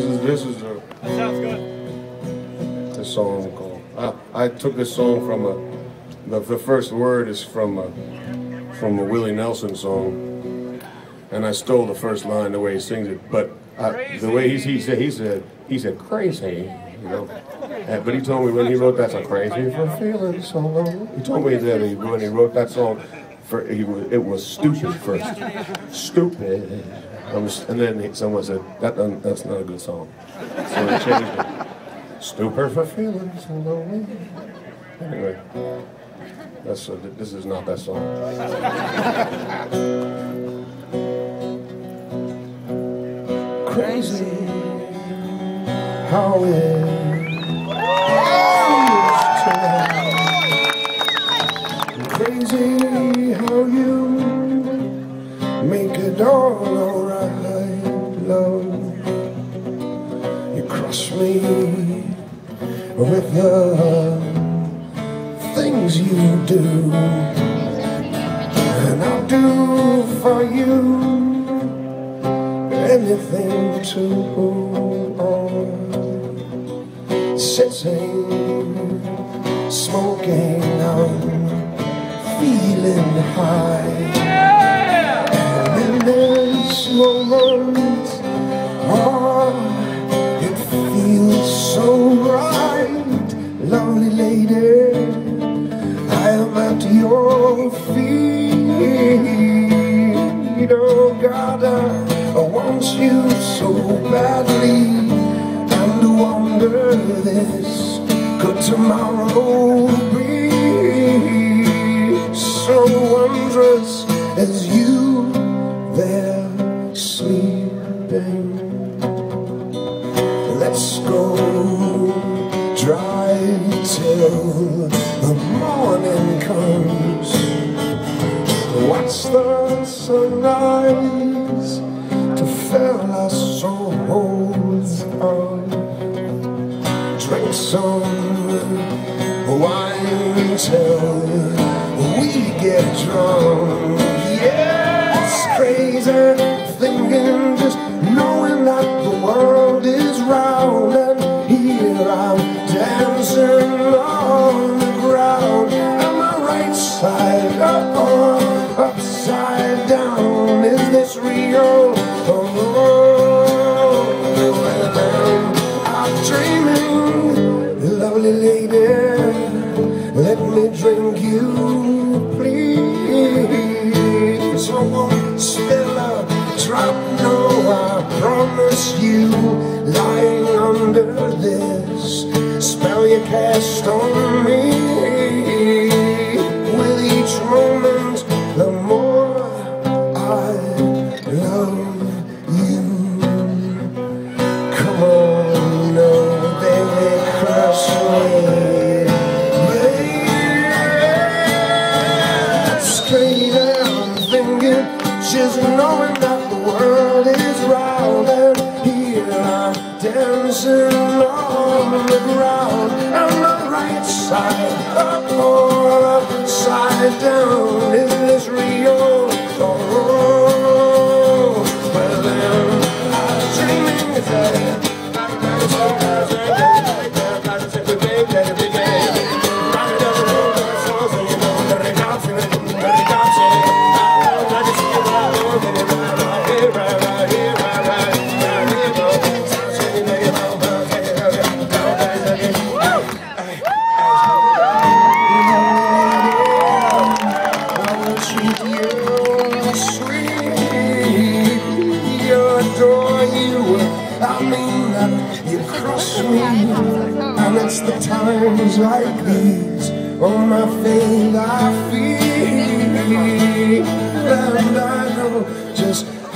This is the. That sounds good. The song called. I took this song from the first word is from a Willie Nelson song, and I stole the first line the way he sings it. But the way he said crazy, you know. But he told me when he wrote that song, crazy for feeling so low. He told me that when he wrote that song, it was stupid first. Stupid. And then someone said, that's not a good song. So they changed it. Stupid for feeling so low. Anyway, this is not that song. Crazy how it crazy how you make it all right, love. You cross me with the things you do, and I'll do for you anything to hold on. Sitting, smoking on, feeling high, yeah! And in this moment, oh, it feels so right. Lovely lady, I am at your feet. Oh God, I want you so badly, and I wonder this could tomorrow be so wondrous as you there sleeping. Let's go drive till the morning comes. Watch the sunrise to fill our souls on. Drink some wine till we get drunk, yes, crazy thinking, just knowing that the world is round, and here I'm dancing on the ground, am I right side up or upside down? Is this real? Oh, I'm dreaming, lovely lady, let me drink you. I won't spill a drop, no, I promise you. Lying under this spell you cast on me, with each moment, the more I love you. Come on, now, baby, cross me, baby, straight up. Just knowing that the world is round, and here I'm dancing on the ground, and the right side up or upside down, is this real? Oh, well then I'm dreaming that the times like these, on my faith I feel, and I know just